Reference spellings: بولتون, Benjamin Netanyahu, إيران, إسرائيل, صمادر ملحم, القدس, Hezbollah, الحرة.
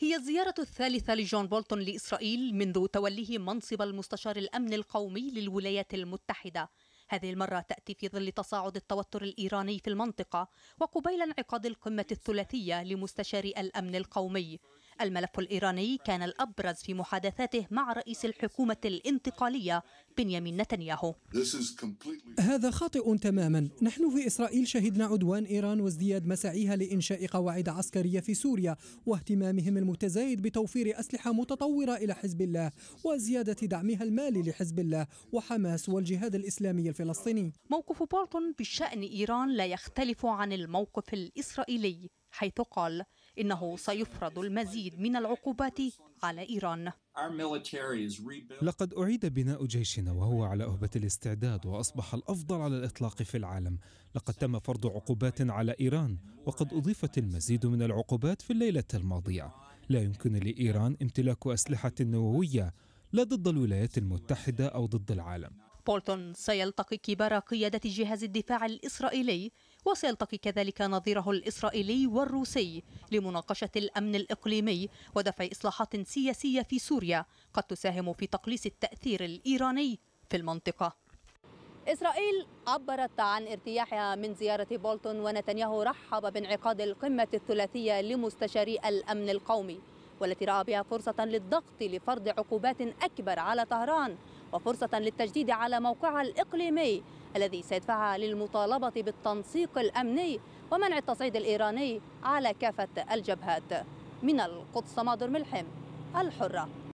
هي الزيارة الثالثة لجون بولتون لإسرائيل منذ توليه منصب المستشار الأمن القومي للولايات المتحدة. هذه المرة تأتي في ظل تصاعد التوتر الإيراني في المنطقة وقبيل انعقاد القمة الثلاثية لمستشار الأمن القومي. الملف الإيراني كان الأبرز في محادثاته مع رئيس الحكومة الانتقالية بنيامين نتنياهو. هذا خاطئ تماما. نحن في إسرائيل شهدنا عدوان إيران وازدياد مساعيها لإنشاء قواعد عسكرية في سوريا، واهتمامهم المتزايد بتوفير أسلحة متطورة إلى حزب الله، وزيادة دعمها المالي لحزب الله وحماس والجهاد الإسلامي الفلسطيني. موقف بولتون بشأن إيران لا يختلف عن الموقف الإسرائيلي، حيث قال إنه سيفرض المزيد من العقوبات على إيران. لقد أعيد بناء جيشنا وهو على أهبة الاستعداد وأصبح الأفضل على الإطلاق في العالم. لقد تم فرض عقوبات على إيران وقد أضيفت المزيد من العقوبات في الليلة الماضية. لا يمكن لإيران امتلاك أسلحة نووية لا ضد الولايات المتحدة أو ضد العالم. بولتون سيلتقي كبار قيادة جهاز الدفاع الإسرائيلي وسيلتقي كذلك نظيره الإسرائيلي والروسي لمناقشة الأمن الإقليمي ودفع إصلاحات سياسية في سوريا قد تساهم في تقليص التأثير الإيراني في المنطقة. إسرائيل عبرت عن ارتياحها من زيارة بولتون، ونتنياهو رحب بانعقاد القمة الثلاثية لمستشاري الأمن القومي والتي رأى بها فرصة للضغط لفرض عقوبات أكبر على طهران وفرصة للتجديد على موقعها الإقليمي الذي سيدفعها للمطالبة بالتنسيق الأمني ومنع التصعيد الإيراني على كافة الجبهات. من القدس، صمادر ملحم، الحرة.